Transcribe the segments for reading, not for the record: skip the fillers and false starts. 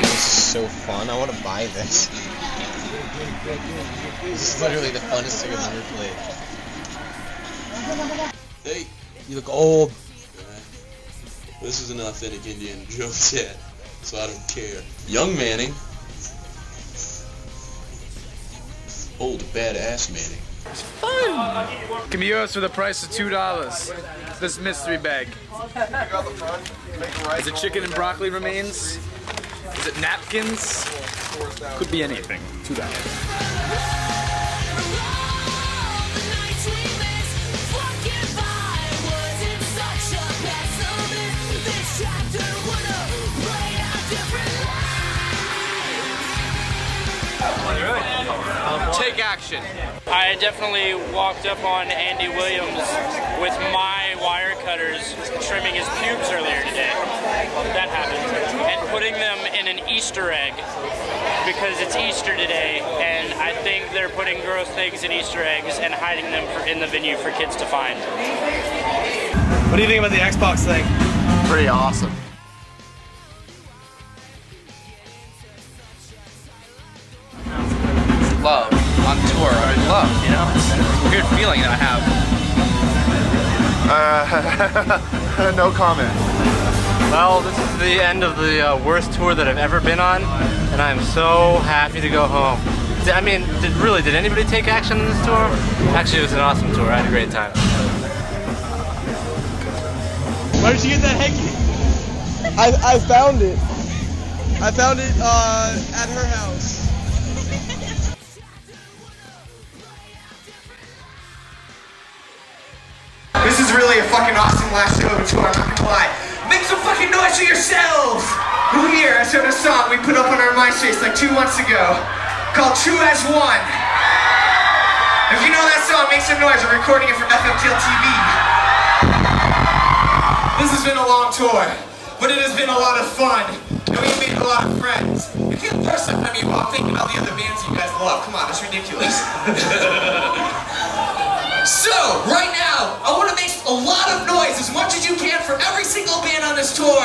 This is so fun. I want to buy this. This is literally the funnest thing I've ever played. Hey, you look old. This is an authentic Indiana Jones set, so I don't care. Young Manning. Old badass Manning. It's fun! Can be yours for the price of $2. This mystery bag. Is it chicken and broccoli remains? Is it napkins? Could be anything. $2. Take Action. I definitely walked up on Andy Williams with my wire cutters trimming his pubes earlier today. That happened. And putting them in an Easter egg because it's Easter today and I think they're putting gross things in Easter eggs and hiding them in the venue for kids to find. What do you think about the Xbox thing? Pretty awesome. Love on tour, I love, you know? It's a weird feeling that I have. No comment. Well, this is the end of the worst tour that I've ever been on, and I'm so happy to go home. I mean, did anybody take action on this tour? Actually, it was an awesome tour. I had a great time. Where did you get that hanky? I found it. I found it at her house. This is really a fucking awesome last show, I'm not gonna lie. Make some fucking noise for yourselves! Who here has heard a song we put up on our MySpace like 2 months ago called True As One? If you know that song, make some noise. We're recording it from FMTL TV. This has been a long tour, but it has been a lot of fun, and we've made a lot of friends. I feel thirsty from you while thinking about the other bands you guys love. Come on, that's ridiculous. So, right now, I want to make a lot of noise, as much as you can, for every single band on this tour.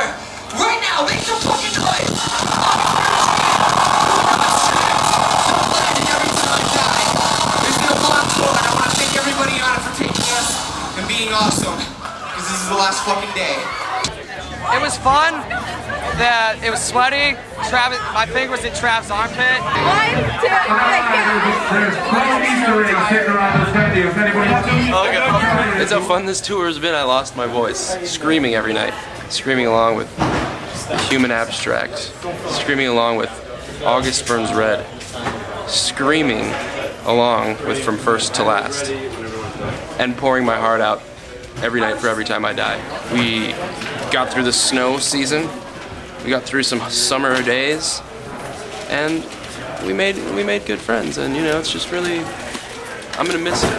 Right now, make some fucking noise! The Bled and Every Time I Die. It's been a long tour, and I want to thank everybody on it for taking us and being awesome, because this is the last fucking day. It was fun. That it was sweaty. Travis, my finger was in Trav's armpit. That's how fun this tour has been. I lost my voice, screaming every night, screaming along with Human Abstract, screaming along with August Burns Red, screaming along with From First to Last, and pouring my heart out every night for Every Time I Die. We got through the snow season. We got through some summer days, and we made good friends, and you know, it's just really, I'm gonna miss it.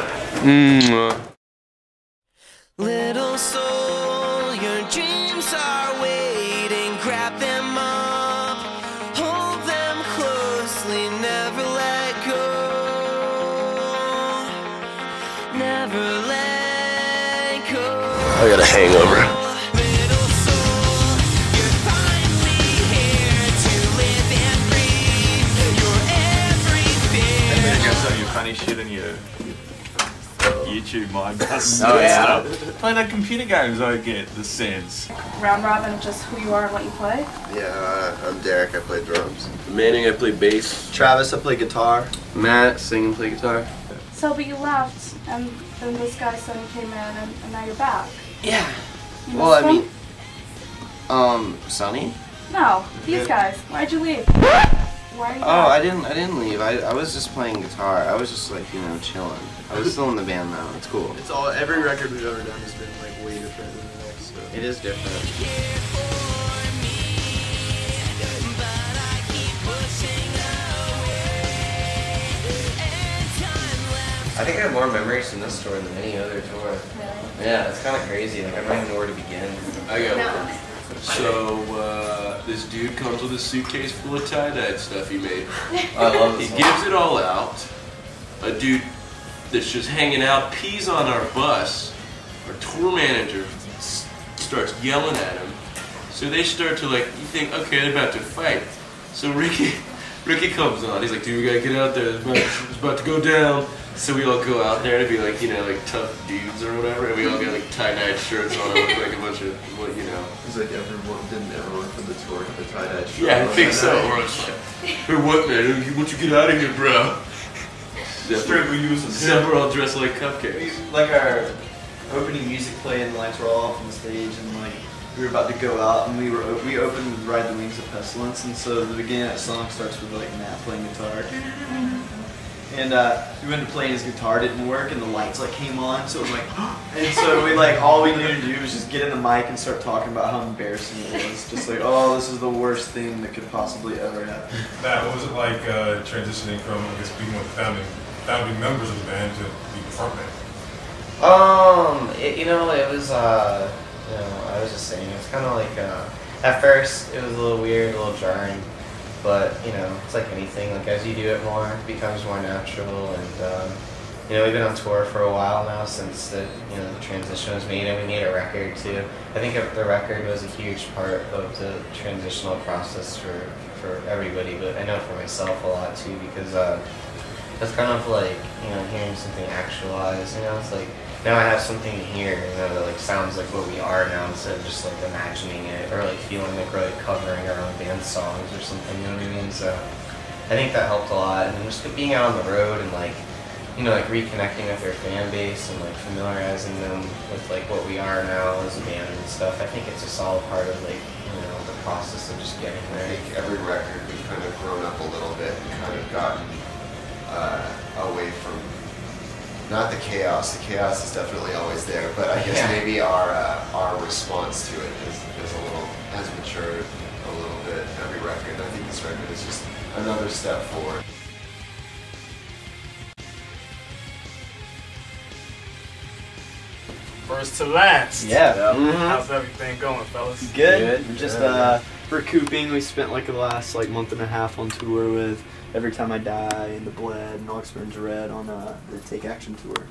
Little soul, your dreams are waiting. Grab them up, hold them closely, never let go, never let go. I got a hangover. Shit in your YouTube mind bus. Oh yeah. Stuff. Play that computer games, I get the sense. Round robin, just who you are and what you play? Yeah, I'm Derek, I play drums. Manning, I play bass. Travis, I play guitar. Matt, sing and play guitar. So, but you left, and then this guy's son came in, and now you're back. Yeah. You well, I mean, Sonny? No, these guys. Why'd you leave? Oh, I didn't leave. I was just playing guitar. I was just like, you know, chilling. I was still in the band though. It's cool. It's all, every record we've ever done has been like way different than the next. So. It is different. I think I have more memories from this tour than any other tour. Really? Yeah, it's kind of crazy. Like I don't even know where to begin. I got one. So, this dude comes with a suitcase full of tie-dye stuff he made. I love this. He gives it all out. A dude that's just hanging out pees on our bus. Our tour manager starts yelling at him. So they start to, like, you think, okay, they're about to fight. So Ricky comes on. He's like, dude, we gotta get out there. It's about to go down. So we all go out there to be like, you know, like tough dudes or whatever, and we all got like tie-dye shirts on, with like a bunch of, what, you know. It's like didn't everyone from the tour have a tie-dye shirt? Yeah, I think so. Or hey, what, man? Won't you get out of here, bro? Except we're all dressed like cupcakes. We, like our opening music played and the lights were all off on the stage, and like we were about to go out, and we opened with Ride the Wings of Pestilence, and so the beginning of that song starts with like Matt playing guitar. And we went to play, his guitar didn't work, and the lights like came on, so it was like, and so we like all we needed to do was just get in the mic and start talking about how embarrassing it was, just like, oh, this is the worst thing that could possibly ever happen. Matt, what was it like transitioning from, I guess, being one of the founding members of the band to being the front man? You know, it was you know, I was just saying, it's kind of like at first it was a little weird, a little jarring. But, you know, it's like anything, like as you do it more, it becomes more natural, and, you know, we've been on tour for a while now since the, you know, the transition was made, and we made a record too. I think the record was a huge part of the transitional process for everybody, but I know for myself a lot too, because it's kind of like, you know, hearing something actualized, you know, it's like, now I have something here, you know, that like sounds like what we are now, instead of just like imagining it or like feeling like we're like covering our own band songs or something, you know what I mean? So I think that helped a lot, and just being out on the road and like, you know, like reconnecting with their fan base and like familiarizing them with like what we are now as a band and stuff. I think it's just all part of like, you know, the process of just getting there. I think every record we've kind of grown up a little bit and kind of gotten away from. Not the chaos is definitely always there, but I guess maybe our response to it is a little, has matured a little bit every record, and I think this record is just another step forward. First to last. Yeah. How's everything going, fellas? Good. Good. Just recouping. We spent like the last like month and a half on tour with Every Time I Die and The Bled and August Burns Red on the Take Action Tour.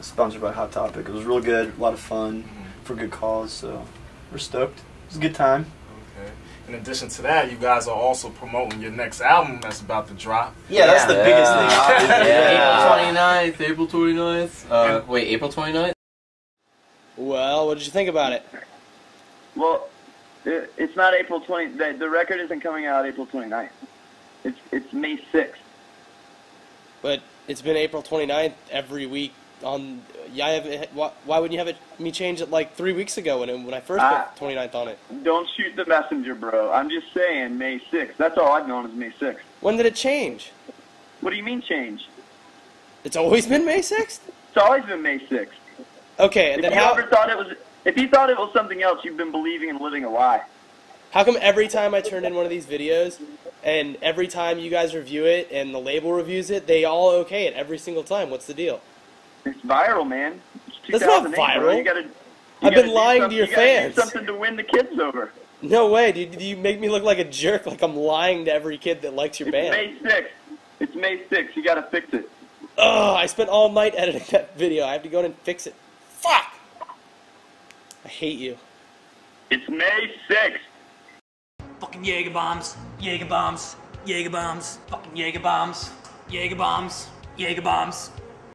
Sponsored by Hot Topic. It was real good, a lot of fun, for good cause, so we're stoked. It was a good time. Okay. In addition to that, you guys are also promoting your next album that's about to drop. Yeah, that's the biggest thing. April 29th. Wait, April 29th? Well, what did you think about it? Well, it's not April 20th. The record isn't coming out April 29th. It's May 6th. But it's been April 29th every week. On why wouldn't you have me change it like 3 weeks ago when I first put 29th on it? Don't shoot the messenger, bro. I'm just saying May 6th. That's all I've known is May 6th. When did it change? What do you mean change? It's always been May 6th? It's always been May 6th. Okay, and then if you thought it was something else, you've been believing and living a lie. How come every time I turn in one of these videos, and every time you guys review it and the label reviews it, they all okay it every single time? What's the deal? It's viral, man. It's 2008, that's not viral. I've been lying to your fans. You gotta do something to win the kids over. No way, dude. You make me look like a jerk, like I'm lying to every kid that likes your band. It's May 6th. It's May 6th. You gotta fix it. Oh, I spent all night editing that video. I have to go in and fix it. Fuck! I hate you. It's May 6th. Fucking Jäger bombs, Jäger bombs, Jäger bombs, fucking Jäger bombs, Jäger bombs, Jäger bombs.